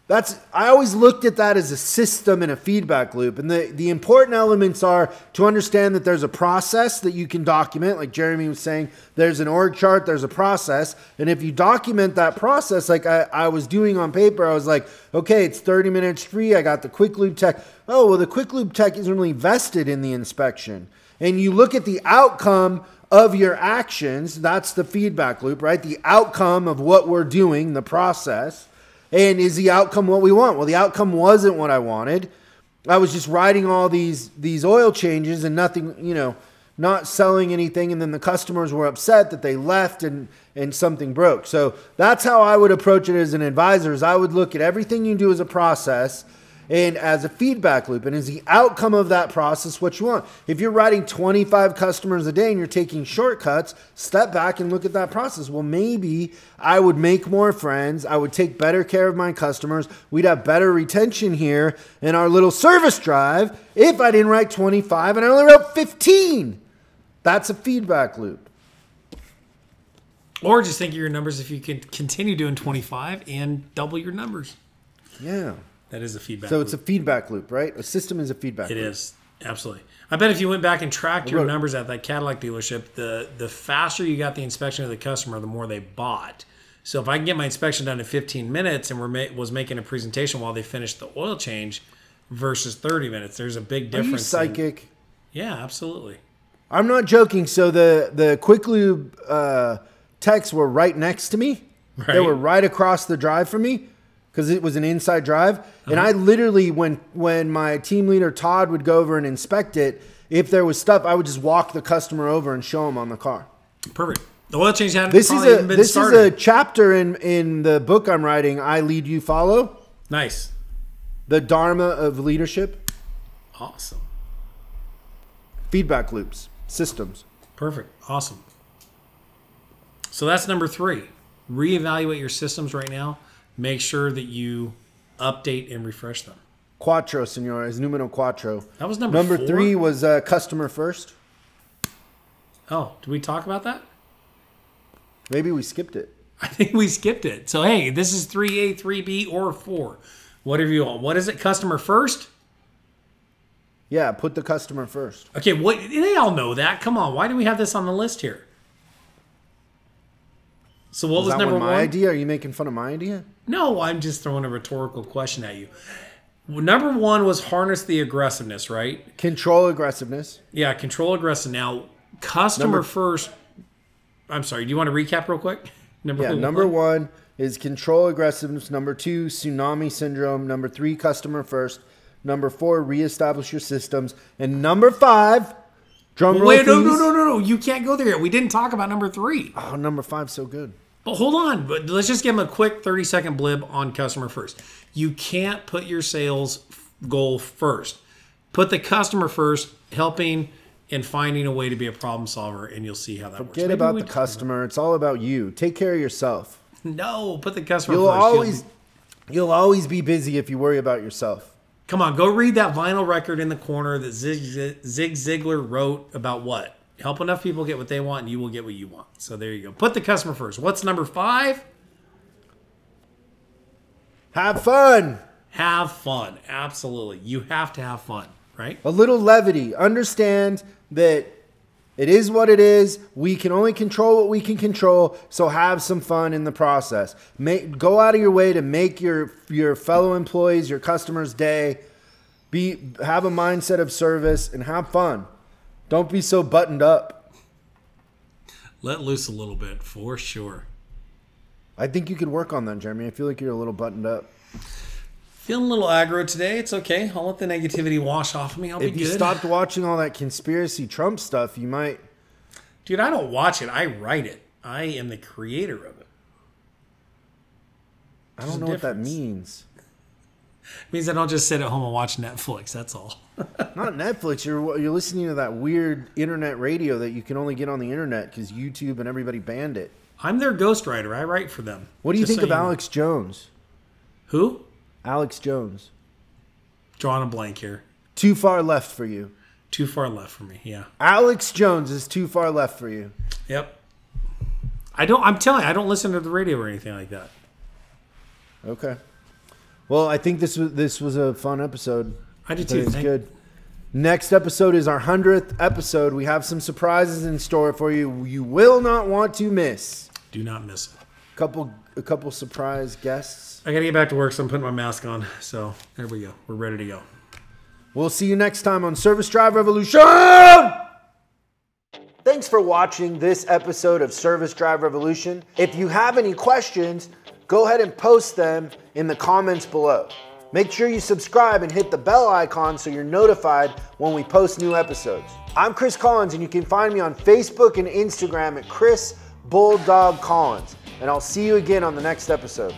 That's, I always looked at that as a system and a feedback loop. And the, the important elements are to understand that there's a process that you can document. Like Jeremy was saying, there's an org chart, there's a process. And if you document that process, like I, I was doing on paper, I was like, okay, it's thirty minutes free. I got the quick lube tech. Oh, well, the quick lube tech isn't really vested in the inspection. And you look at the outcome of your actions. That's the feedback loop, right? The outcome of what we're doing, the process. And is the outcome what we want? Well, the outcome wasn't what I wanted. I was just writing all these, these oil changes and nothing, you know, not selling anything. And then the customers were upset that they left and, and something broke. So that's how I would approach it as an advisor is I would look at everything you do as a process and as a feedback loop, and is the outcome of that process what you want? If you're writing twenty-five customers a day and you're taking shortcuts, step back and look at that process. Well, maybe I would make more friends. I would take better care of my customers. We'd have better retention here in our little service drive if I didn't write twenty-five and I only wrote fifteen. That's a feedback loop. Or just think of your numbers if you can continue doing twenty-five and double your numbers. Yeah. That is a feedback so loop. So it's a feedback loop, right? A system is a feedback it loop. It is. Absolutely. I bet if you went back and tracked your numbers at that Cadillac dealership, the, the faster you got the inspection of the customer, the more they bought. So if I can get my inspection done in fifteen minutes and we're ma was making a presentation while they finished the oil change versus thirty minutes, there's a big difference. Are you psychic? In, yeah, absolutely. I'm not joking. So the, the Quick Lube uh, texts were right next to me. Right. They were right across the drive from me, because it was an inside drive. Uh-huh. And I literally, when when my team leader, Todd, would go over and inspect it, if there was stuff, I would just walk the customer over and show them on the car. Perfect. The oil change hadn't this probably is a, been this started. This is a chapter in, in the book I'm writing, I Lead, You Follow. Nice. The Dharma of Leadership. Awesome. Feedback loops, systems. Perfect. Awesome. So that's number three. Reevaluate your systems right now. Make sure that you update and refresh them. Quattro, señores. Numero cuatro. That was number, number four. Number three was uh, customer first. Oh, did we talk about that? Maybe we skipped it. I think we skipped it. So, hey, this is three A, three B, or four. Whatever you want. What is it? Customer first? Yeah, put the customer first. Okay, what, they all know that. Come on. Why do we have this on the list here? So what was, was that number one? My idea? Are you making fun of my idea? No, I'm just throwing a rhetorical question at you. Well, number one was harness the aggressiveness, right? Control aggressiveness. Yeah, control aggressiveness. Now, customer number, first. I'm sorry. Do you want to recap real quick? Number yeah, one, number one is control aggressiveness. Number two, tsunami syndrome. Number three, customer first. Number four, reestablish your systems. And number five. Drum roll. Wait, no, no, no, no, no. You can't go there yet. We didn't talk about number three. Oh, number five's so good. But hold on, but let's just give them a quick thirty second blib on customer first. You can't put your sales goal first. Put the customer first, helping and finding a way to be a problem solver, and you'll see how that Forget works. Forget about the customer. It's all about you. Take care of yourself. No, put the customer you'll first. Always, you'll always be busy if you worry about yourself. Come on, go read that vinyl record in the corner that Zig, Zig Ziglar wrote about what? Help enough people get what they want and you will get what you want. So there you go. Put the customer first. What's number five? Have fun. Have fun. Absolutely. You have to have fun, right? A little levity. Understand that it is what it is. We can only control what we can control. So have some fun in the process. Make, go out of your way to make your, your fellow employees, your customers' day. Be, have a mindset of service and have fun. Don't be so buttoned up. Let loose a little bit, for sure. I think you could work on that, Jeremy. I feel like you're a little buttoned up. Feeling a little aggro today. It's okay. I'll let the negativity wash off of me. I'll be good. If you stopped watching all that conspiracy Trump stuff, you might... Dude, I don't watch it. I write it. I am the creator of it. I don't know what that means. It means I don't just sit at home and watch Netflix. That's all. Not Netflix. You're you're listening to that weird internet radio that you can only get on the internet because YouTube and everybody banned it. I'm their ghostwriter. I write for them. What do you think of Alex Jones? Who? Alex Jones. Drawing a blank here. Too far left for you. Too far left for me. Yeah. Alex Jones is too far left for you. Yep. I don't. I'm telling you, I don't listen to the radio or anything like that. Okay. Well, I think this was this was a fun episode. I did too. It's good. Next episode is our hundredth episode. We have some surprises in store for you. You will not want to miss. Do not miss it. Couple a couple surprise guests. I gotta get back to work, so I'm putting my mask on. So there we go. We're ready to go. We'll see you next time on Service Drive Revolution. Thanks for watching this episode of Service Drive Revolution. If you have any questions, go ahead and post them in the comments below. Make sure you subscribe and hit the bell icon so you're notified when we post new episodes. I'm Chris Collins, and you can find me on Facebook and Instagram at Chris Bulldog Collins. And I'll see you again on the next episode.